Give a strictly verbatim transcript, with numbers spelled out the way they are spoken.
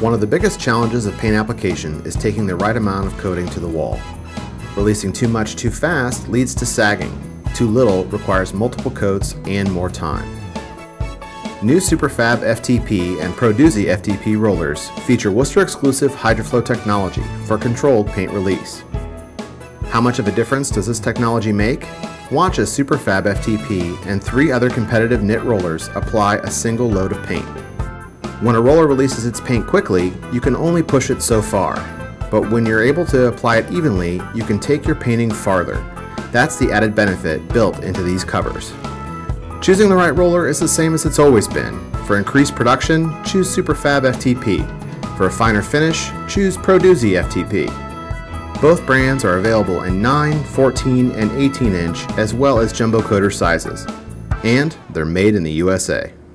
One of the biggest challenges of paint application is taking the right amount of coating to the wall. Releasing too much too fast leads to sagging. Too little requires multiple coats and more time. New Super/Fab® F T P and Pro/Doo-Z® F T P rollers feature Wooster-exclusive Hydroflow technology for controlled paint release. How much of a difference does this technology make? Watch as Super/Fab® F T P and three other competitive knit rollers apply a single load of paint. When a roller releases its paint quickly, you can only push it so far. But when you're able to apply it evenly, you can take your painting farther. That's the added benefit built into these covers. Choosing the right roller is the same as it's always been. For increased production, choose Super/Fab® F T P. For a finer finish, choose Pro/Doo-Z® F T P. Both brands are available in nine, fourteen, and eighteen inch as well as jumbo coater sizes. And they're made in the U S A.